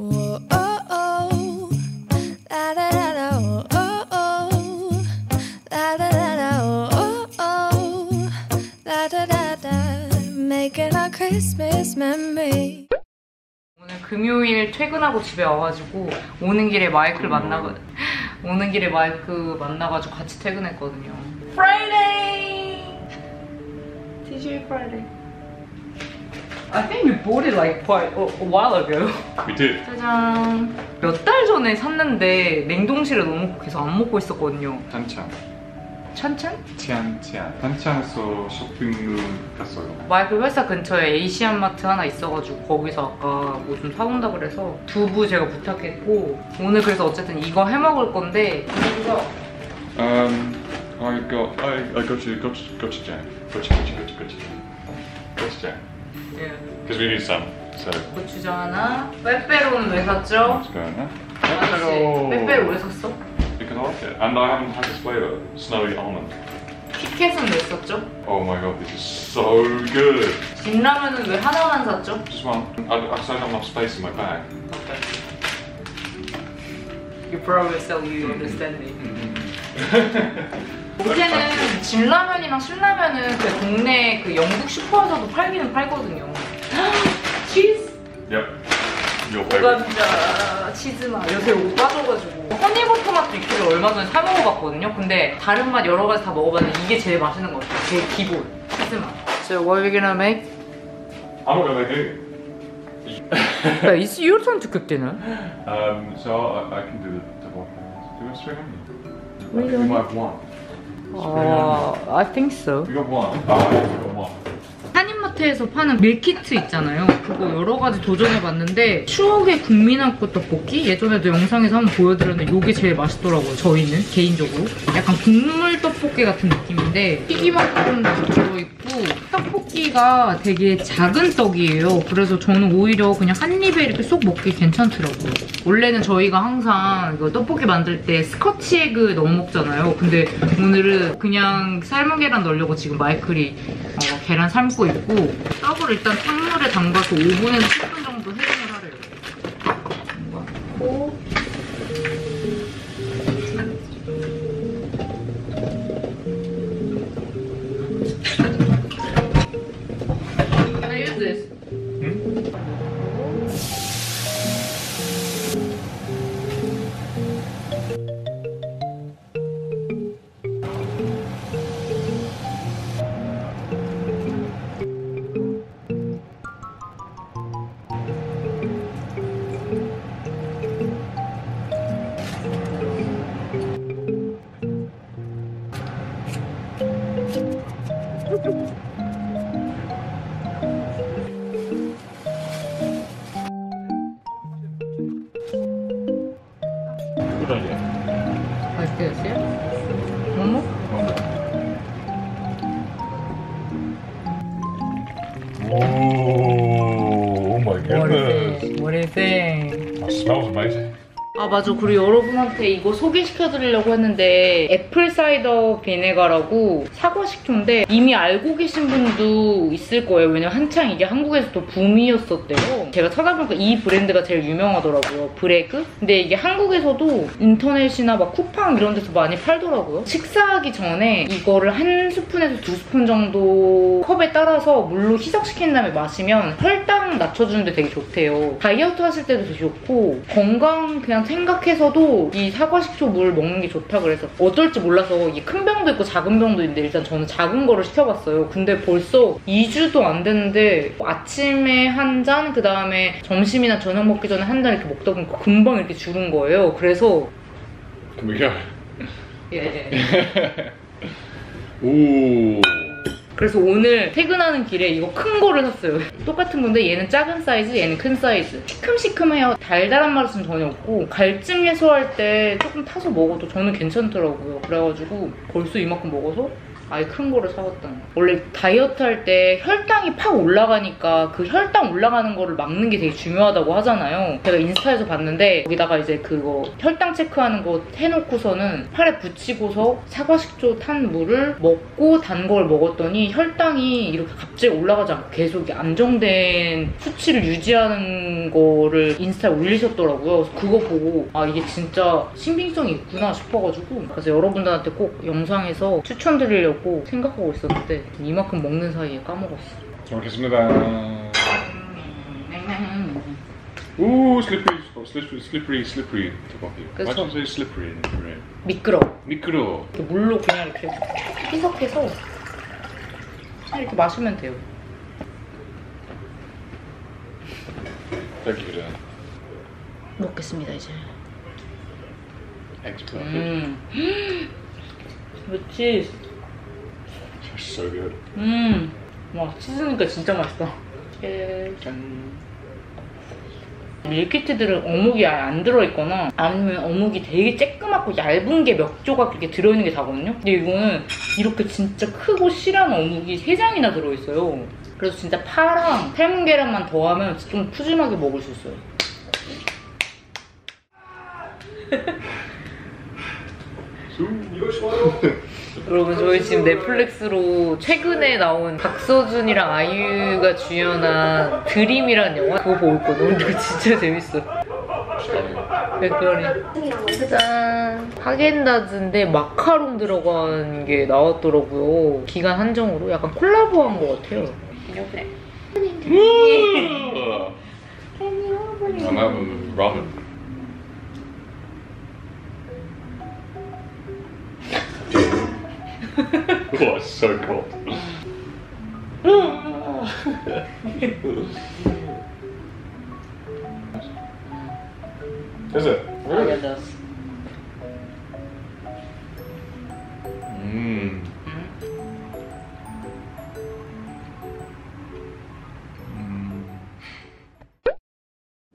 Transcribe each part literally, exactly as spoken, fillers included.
오늘 금요일 퇴근하고 집에 와가지고 오는 길에 마이클 만나고 오는 길에 마이크 만나가지고 같이 퇴근했거든요. Friday! 티슈 Friday. I think we bought it like quite a while ago. We did. 짜잔. 몇 달 전에 샀는데 냉동실에 넣어놓고 계속 안 먹고 있었거든요. 한참. 찬찬? 치안치안 한창에서 쇼핑룸 갔어요. 마이클 회사 근처에 에이시안 마트 하나 있어가지고 거기서 아까 뭐 좀 사온다 그래서 두부 제가 부탁했고 오늘 그래서 어쨌든 이거 해먹을 건데 이거 Um, I got, I, I got you, got you, got you jam. Got you, got you, got you, got you jam. Got you jam. Yeah. Because we need some, so. 고추장 하나. 빼빼로는 왜 샀죠? 고추장 하나. 빼빼로. 빼빼로 왜 샀어? Because I like it, and I haven't had this flavour, snowy almond. 키캣은 왜 샀죠? Oh my god, this is so good. 진라면은 왜 하나만 샀죠? Just one. I, I don't have enough space in my bag. Okay. You probably sell you understand me. 요새는 진라면이랑 신라면은 그 동네 그 영국 슈퍼에서도 팔기는 팔거든요. 치즈? Yep. 오가 진짜 치즈맛 요새 옷 빠져가지고 허니버터 맛도 이렇게 얼마 전에 사 먹어봤거든요. 근데 다른 맛 여러 가지 다 먹어봤는데 이게 제일 맛있는 것 같아요. 제일 기본 치즈맛. So what are we gonna make? I'm gonna make it. It's your turn to cook dinner. Um, so I, I can do the double. Do you want string onion? We don't. We might have one. Uh, I think so. We got one. Ah, we got one. 한인마트에서 파는 밀키트 있잖아요. 그거 여러 가지 도전해봤는데 추억의 국민학교 떡볶이? 예전에도 영상에서 한번 보여드렸는데 이게 제일 맛있더라고요. 저희는 개인적으로 약간 국물 떡볶이 같은 느낌인데 튀김만 조금 들어있고 떡볶이가 되게 작은 떡이에요. 그래서 저는 오히려 그냥 한 입에 이렇게 쏙 먹기 괜찮더라고요. 원래는 저희가 항상 이거 떡볶이 만들 때 스커치 에그 넣어 먹잖아요. 근데 오늘은 그냥 삶은 계란 넣으려고 지금 마이클이 어, 계란 삶고 있고 떡을 일단 찬물에 담가서 오 분에서 십 분 정도 해동을 하래요. 고 Can I use this? 응? 아 맞아, 그리고 여러분한테 이거 소개시켜드리려고 했는데 애플 사이더 비네가라고 사과식초인데 이미 알고 계신 분도 있을 거예요. 왜냐면 한창 이게 한국에서 또 붐이었었대요. 제가 찾아보니까 이 브랜드가 제일 유명하더라고요. 브래그? 근데 이게 한국에서도 인터넷이나 막 쿠팡 이런 데서 많이 팔더라고요. 식사하기 전에 이거를 한 스푼에서 두 스푼 정도 컵에 따라서 물로 희석시킨 다음에 마시면 혈당 낮춰주는데 되게 좋대요. 다이어트 하실 때도 되게 좋고 건강 그냥 생각해서도 이 사과식초 물 먹는 게 좋다 그래서 어쩔지 몰라서 이 큰 병도 있고 작은 병도 있는데 일단 저는 작은 거를 시켜봤어요. 근데 벌써 이 주도 안 됐는데 아침에 한 잔, 그 다음에 점심이나 저녁 먹기 전에 한 잔 이렇게 먹다 보니까 금방 이렇게 줄은 거예요. 그래서 금방 예. 오. 그래서 오늘 퇴근하는 길에 이거 큰 거를 샀어요. 똑같은 건데 얘는 작은 사이즈, 얘는 큰 사이즈. 시큼시큼해요. 달달한 맛은 전혀 없고 갈증 해소할 때 조금 타서 먹어도 저는 괜찮더라고요. 그래가지고 벌써 이만큼 먹어서 아예 큰 거를 사왔다니. 원래 다이어트 할 때 혈당이 팍 올라가니까 그 혈당 올라가는 거를 막는 게 되게 중요하다고 하잖아요. 제가 인스타에서 봤는데 거기다가 이제 그거 혈당 체크하는 거 해놓고서는 팔에 붙이고서 사과식초 탄 물을 먹고 단 걸 먹었더니 혈당이 이렇게 갑자기 올라가지 않고 계속 안정된 수치를 유지하는 거를 인스타에 올리셨더라고요. 그래서 그거 보고 아 이게 진짜 신빙성이 있구나 싶어가지고 그래서 여러분들한테 꼭 영상에서 추천드리려고 생각하고 있었는데 이만큼 먹는 사이에 까먹었어. 잘 먹겠습니다. 오, slippery, slippery, slippery, slippery. 그래서 slippery, 미끄러. 미끄러. 물로 그냥 이렇게 희석해서 이렇게 마시면 돼요. 그래. 먹겠습니다 이제. 음. 그 치즈. So good. 음. 와 치즈니까 진짜 맛있다. 짠. 밀키트들은 어묵이 아예 안 들어있거나 아니면 어묵이 되게 쬐끄맣고 얇은 게 몇 조각 이렇게 들어있는 게 다거든요. 근데 이거는 이렇게 진짜 크고 실한 어묵이 세 장이나 들어있어요. 그래서 진짜 파랑 삶은 계란만 더하면 좀 푸짐하게 먹을 수 있어요. 여러분 저희 지금 넷플릭스로 최근에 나온 박서준이랑 아이유가 주연한 드림이라는 영화 그거 보고 있거든요. 근데 진짜 재밌어. 맥거리 짜잔. 하겐다즈인데 마카롱 들어간 게 나왔더라고요. 기간 한정으로 약간 콜라보한 것 같아요. 이렇게 라면 Oh, it's so cold. Is it? Really? It does. Mmm.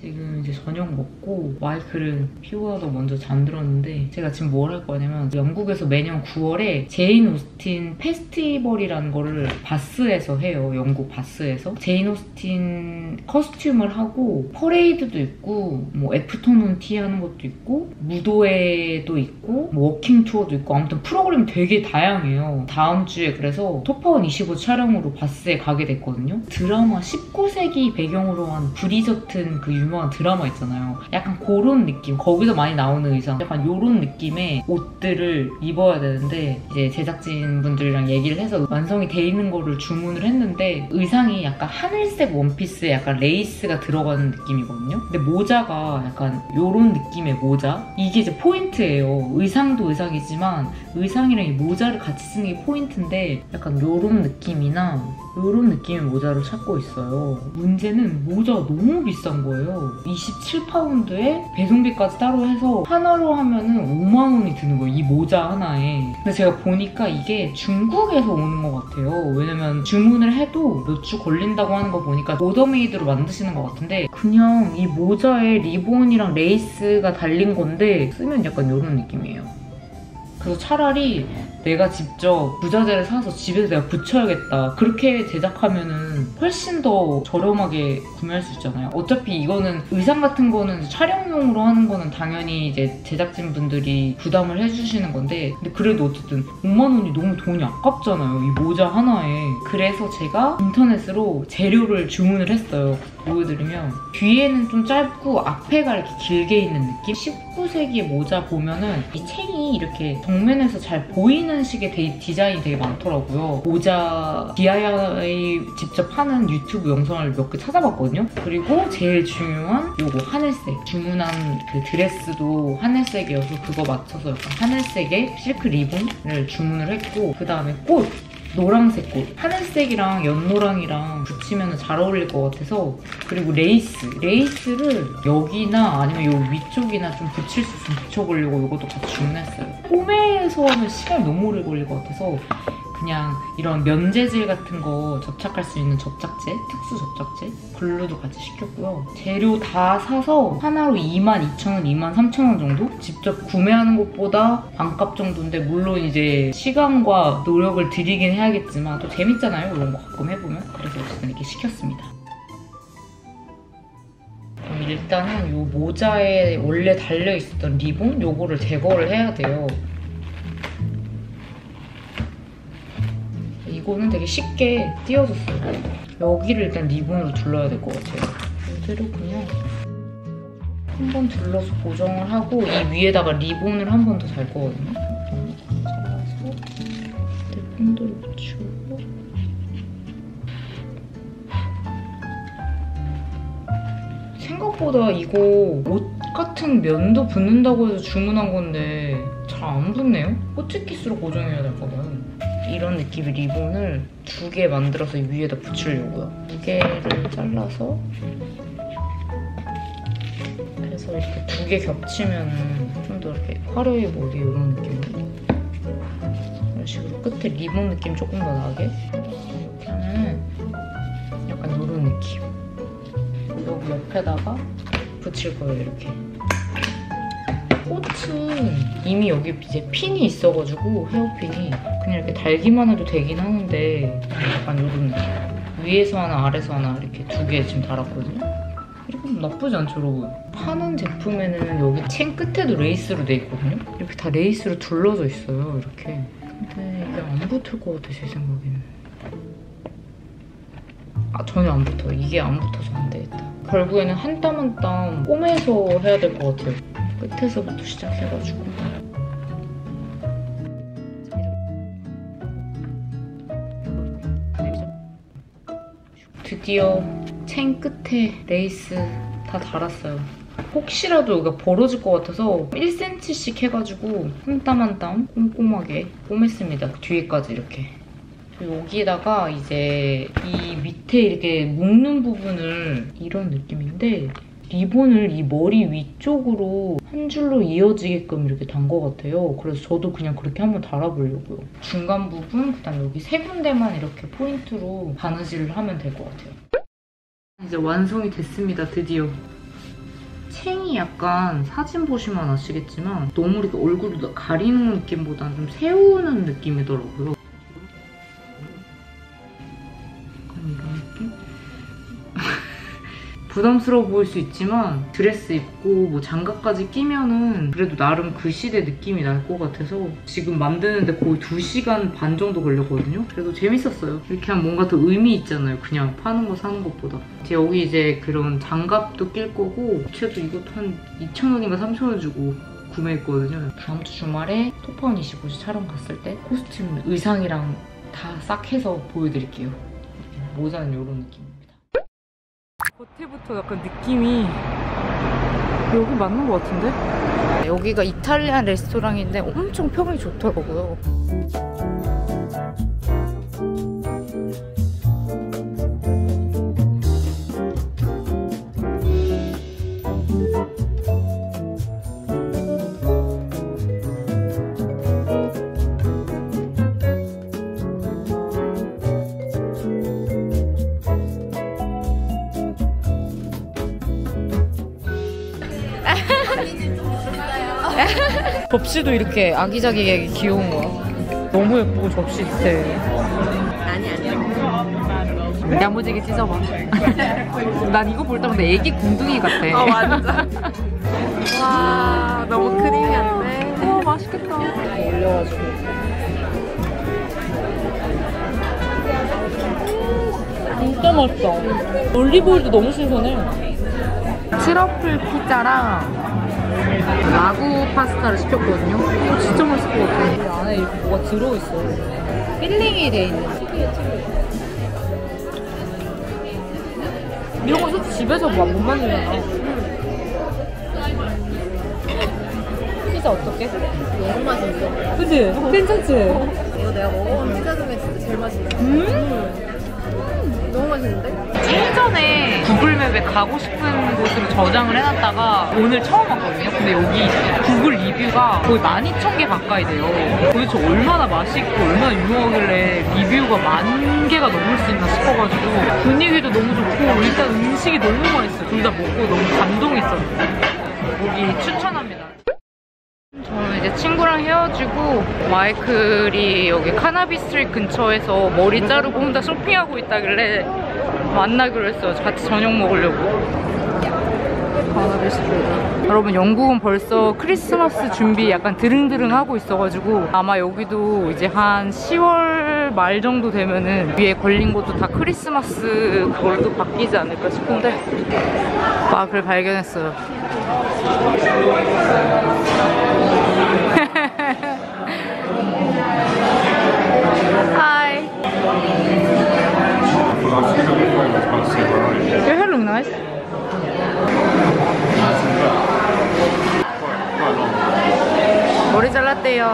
지금 이제 저녁 먹고 마이클은 피곤하다고 먼저 잠들었는데 제가 지금 뭘 할 거냐면 영국에서 매년 구월에 제인 오스틴 페스티벌이라는 거를 바스에서 해요. 영국 바스에서 제인 오스틴 커스튬을 하고 퍼레이드도 있고 뭐 애프터눈 티 하는 것도 있고 무도회도 있고 뭐 워킹 투어도 있고 아무튼 프로그램이 되게 다양해요. 다음 주에 그래서 톱파원 이십오 촬영으로 바스에 가게 됐거든요. 드라마 십구 세기 배경으로 한 브리저튼 그 유명한 드라마 있잖아요. 약간 그런 느낌, 거기서 많이 나오는 의상 약간 요런 느낌의 옷들을 입어야 되는데 이제 제작진분들이랑 얘기를 해서 완성이 돼 있는 거를 주문을 했는데 의상이 약간 하늘색 원피스에 약간 레이스가 들어가는 느낌이거든요. 근데 모자가 약간 요런 느낌의 모자, 이게 이제 포인트예요. 의상도 의상이지만 의상이랑 이 모자를 같이 쓰는 게 포인트인데 약간 요런 느낌이나 요런 느낌의 모자를 찾고 있어요. 문제는 모자가 너무 비싼 거예요. 이십칠 파운드에 배송비까지 따로 해서 하나로 하면은 오만 원이 드는 거예요. 이 모자 하나에. 근데 제가 보니까 이게 중국에서 오는 것 같아요. 왜냐면 주문을 해도 몇 주 걸린다고 하는 거 보니까 오더메이드로 만드시는 것 같은데 그냥 이 모자에 리본이랑 레이스가 달린 건데 쓰면 약간 요런 느낌이에요. 그래서 차라리 내가 직접 부자재를 사서 집에서 내가 붙여야겠다. 그렇게 제작하면은 훨씬 더 저렴하게 구매할 수 있잖아요. 어차피 이거는 의상 같은 거는 촬영용으로 하는 거는 당연히 이제 제작진분들이 부담을 해주시는 건데 근데 그래도 어쨌든 오만 원이 너무 돈이 아깝잖아요. 이 모자 하나에. 그래서 제가 인터넷으로 재료를 주문을 했어요. 보여드리면 뒤에는 좀 짧고 앞에가 이렇게 길게 있는 느낌? 십구 세기의 모자 보면은 이 챙이 이렇게 정면에서 잘 보이는 식의 데이, 디자인이 되게 많더라고요. 모자 디아이와이 직접 하는 유튜브 영상을 몇 개 찾아봤거든요. 그리고 제일 중요한 요거 하늘색 주문한 그 드레스도 하늘색이어서 그거 맞춰서 약간 하늘색의 실크 리본을 주문을 했고 그 다음에 꽃! 노란색 꽃. 하늘색이랑 연노랑이랑 붙이면 잘 어울릴 것 같아서 그리고 레이스. 레이스를 여기나 아니면 요 위쪽이나 좀 붙일 수 있으면 붙여보려고 이것도 같이 주문했어요. 꼬매서 하면 시간이 너무 오래 걸릴 것 같아서 그냥 이런 면재질 같은 거 접착할 수 있는 접착제, 특수 접착제, 글루도 같이 시켰고요. 재료 다 사서 하나로 이만 이천 원, 이만 삼천 원 정도? 직접 구매하는 것보다 반값 정도인데, 물론 이제 시간과 노력을 들이긴 해야겠지만 또 재밌잖아요, 이런 거 가끔 해보면. 그래서 어쨌든 이렇게 시켰습니다. 일단은 이 모자에 원래 달려있었던 리본? 요거를 제거를 해야 돼요. 이거는 되게 쉽게 띄워줬어요. 여기를 일단 리본으로 둘러야 될 것 같아요. 이대로 그냥 한번 둘러서 고정을 하고 이 위에다가 리본을 한 번 더 달 거거든요. 잡아서 리본도 붙이고 생각보다 이거 옷 같은 면도 붙는다고 해서 주문한 건데 잘 안 붙네요? 호치키스로 고정해야 될까 봐요. 이런 느낌의 리본을 두 개 만들어서 위에다 붙이려고요. 두 개를 잘라서 그래서 이렇게 두 개 겹치면은 좀 더 이렇게 화려해 보이게 이런 느낌으로 이런 식으로 끝에 리본 느낌 조금 더 나게 이렇게 하면은 약간 이런 느낌. 여기 옆에다가 붙일 거예요, 이렇게. 꽃은 이미 여기 이제 핀이 있어가지고 헤어핀이 그냥 이렇게 달기만 해도 되긴 하는데 약간 요런 느낌. 위에서 하나, 아래서 하나 이렇게 두 개 지금 달았거든요. 이렇게 나쁘지 않죠, 여러분? 파는 제품에는 여기 챙 끝에도 레이스로 돼 있거든요. 이렇게 다 레이스로 둘러져 있어요, 이렇게. 근데 이게 안 붙을 것 같아, 제 생각에는. 아, 전혀 안 붙어요. 이게 안 붙어서 안 되겠다. 결국에는 한 땀 한 땀 꿰매서 해야 될 것 같아요. 끝에서부터 시작해가지고. 드디어 챙 끝에 레이스 다 달았어요. 혹시라도 여기가 벌어질 것 같아서 일 센티미터씩 해가지고 한 땀 한 땀 꼼꼼하게 꿰맸습니다. 뒤에까지 이렇게. 여기에다가 이제 이 밑에 이렇게 묶는 부분을 이런 느낌인데 리본을 이 머리 위쪽으로 한 줄로 이어지게끔 이렇게 단 것 같아요. 그래서 저도 그냥 그렇게 한번 달아보려고요. 중간 부분, 그다음 여기 세 군데만 이렇게 포인트로 바느질을 하면 될 것 같아요. 이제 완성이 됐습니다, 드디어. 챙이 약간 사진 보시면 아시겠지만 너무 이렇게 얼굴을 가리는 느낌보다는 좀 세우는 느낌이더라고요. 부담스러워 보일 수 있지만 드레스 입고 뭐 장갑까지 끼면은 그래도 나름 그 시대 느낌이 날 것 같아서 지금 만드는데 거의 두 시간 반 정도 걸렸거든요. 그래도 재밌었어요. 이렇게 하면 뭔가 더 의미 있잖아요, 그냥 파는 거 사는 것보다. 이제 여기 이제 그런 장갑도 낄 거고 부채도 이것도 한 이천 원인가 삼천 원 주고 구매했거든요. 다음 주 주말에 톱파운 이십오 시 촬영 갔을 때 코스튬 의상이랑 다 싹 해서 보여드릴게요. 모자는 이런 느낌. 겉에부터 약간 느낌이 여기 맞는 것 같은데? 여기가 이탈리안 레스토랑인데 엄청 평이 좋더라고요. 접시도 이렇게 아기자기하게 귀여운 거 너무 예쁘고 접시 때 아니 아니야 야무지게 찢어봐. 난 이거 볼 때마다 애기 궁둥이 같아. 어 맞아. 와 너무 크림이한데. 와 맛있겠다. 올려가지고 진짜 맛있다. 올리브오일도 너무 신선해. 트러플 피자랑 라구 파스타를 시켰거든요. 이거 진짜 맛있을 것 같아. 안에 이렇게 뭐가 들어있어. 필링이 돼 있는. 이런 거 솔직히 집에서 막 못 만들잖아. 피자 어떡해? 너무 맛있어. 그치? 어. 괜찮지? 이거 내가 먹어본 피자 중에 진짜 제일 맛있어. 음? 음. 너무 맛있는데? 예전에 구글맵에 가고 싶은 곳으로 저장을 해놨다가 오늘 처음 왔거든요. 근데 여기 구글 리뷰가 거의 만 이천 개 가까이 돼요. 도대체 얼마나 맛있고 얼마나 유명하길래 리뷰가 만 개가 넘을 수 있나 싶어가지고, 분위기도 너무 좋고 일단 음식이 너무 맛있어요. 둘 다 먹고 너무 감동했었는데 여기 추천합니다. 저는 이제 친구랑 헤어지고 마이클이 여기 카나비 스트리트 근처에서 머리 자르고 혼자 쇼핑하고 있다길래 만나기로 했어요. 같이 저녁 먹으려고. 카나비 스트리트. 여러분, 영국은 벌써 크리스마스 준비 약간 드릉드릉 하고 있어가지고 아마 여기도 이제 한 시월 말 정도 되면은 위에 걸린 것도 다 크리스마스 그걸로 바뀌지 않을까 싶은데 막을 발견했어요. Hi. Your hair looks nice. 머리 잘랐대요.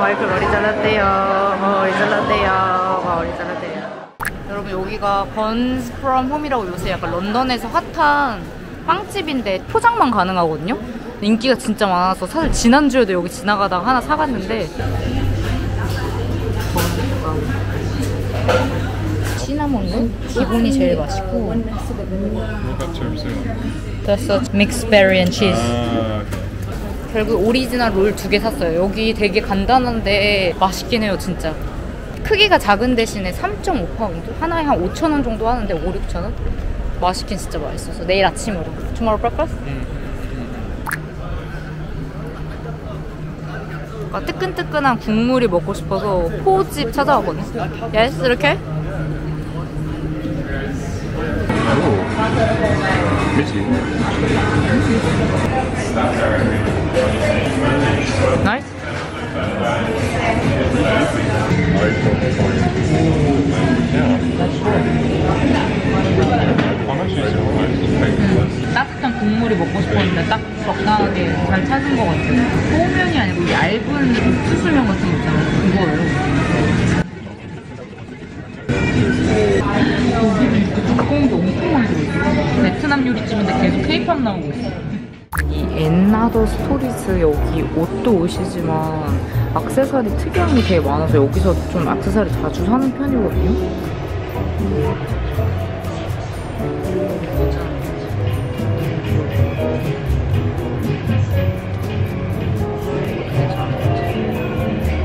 마이클 머리 잘랐대요. 머리 잘랐대요. 머리 잘랐대요. 여러분, 여기가 Buns From Home이라고 요새 약간 런던에서 핫한 빵집인데 포장만 가능하거든요. 인기가 진짜 많아서 사실 지난주에도 여기 지나가다가 하나 사갔는데 시나몬은 기본이 제일 맛있고. That's mixed berry and cheese. 결국 오리지널 롤 두 개 샀어요. 여기 되게 간단한데 맛있긴 해요, 진짜. 크기가 작은 대신에 삼 점 오 파운드? 하나에 한 오천 원 정도 하는데 오, 육천 원? 맛있긴 진짜 맛있어서 내일 아침으로. Tomorrow breakfast? 아, 뜨끈뜨끈한 국물이 먹고 싶어서 포집 찾아왔거든요. Yes, 이렇게? 나이스? 따뜻한 국물이 먹고 싶었는데 딱 적당하게 잘 찾은 것 같아요. 소면이 아니고 얇은 수수면 같은 거 있잖아요. 그거예요. 고기도 있고 뚜껑도 엄청 많이 들어있어요. 베트남 요리집인데 계속 케이팝 나오고 있어요. 이 앤 어더 스토리즈 여기 옷도 옷이지만 액세서리 특이한 게 되게 많아서 여기서 좀 액세서리 자주 사는 편이거든요.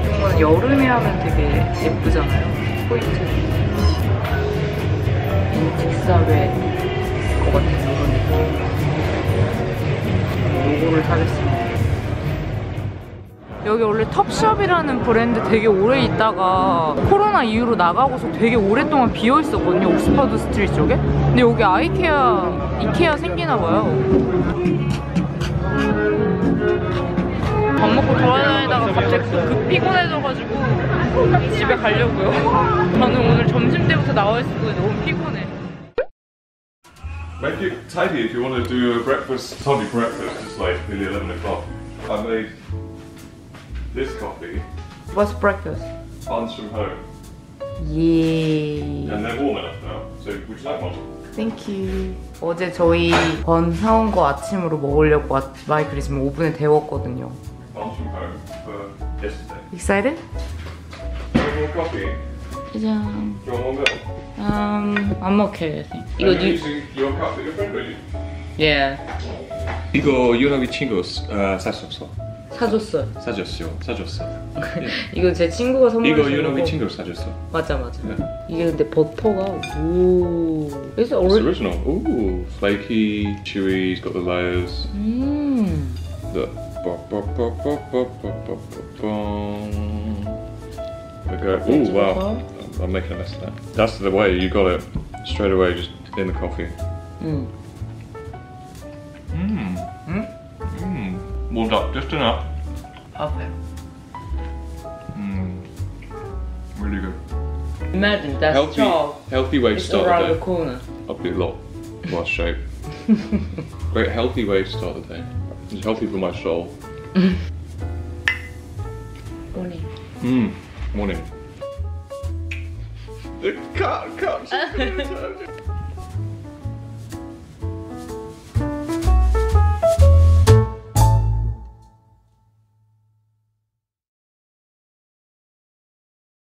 이건 여름에 하면 되게 예쁘잖아요. 포인트. 직사회 것 같아요, 이런 느낌. 요거를 사겠습니다. 여기 원래 텁샵이라는 브랜드 되게 오래 있다가 코로나 이후로 나가고서 되게 오랫동안 비어 있었거든요, 옥스퍼드 스트리트 쪽에. 근데 여기 아이케아, 이케아 생기나 봐요. 밥 먹고 돌아다니다가 갑자기 급 피곤해져가지고 집에 가려고요. 저는 오늘 점심 때부터 나와 있을 거예요. 너무 피곤해. Make it tidy if you want to do a breakfast, toddy breakfast. It's like nearly eleven o'clock. I made this coffee. What's breakfast? Buns from home. Yeah. And they're warm enough now. So would you like one? Thank you. 어제 저희 번 사온 거 아침으로 먹으려고 마이클이 지금 오븐에 데웠거든요. Buns from home for yesterday. Excited? More coffee. 짜잔. Do you want one milk? Um, I'm okay, I think. 이거 you using your cup that your friend made? Yeah. 이거 유나비 친구 사줬어. 사줬어. 사줬어요. 사줬어. 이거 제 친구가 선물해준 거. 이거 유나비 친구 사줬어. 맞아, 맞아. 이게 근데 버터가 오. It's original. Ooh, flaky, chewy, it's got the layers. 음. Look. Okay. Ooh, wow. I'm making a mess of that. That's the way you got it straight away, just in the coffee. Mmm. Mmm. Mmm. Mmm. Warmed up just enough. Perfect. Mmm. Really good. Imagine that's healthy, twelve. Healthy way to start the day. It's around the corner. I'll be a lot more shape. Great healthy way to start the day. It's healthy for my soul. Morning. Mmm. Morning. The cat can't.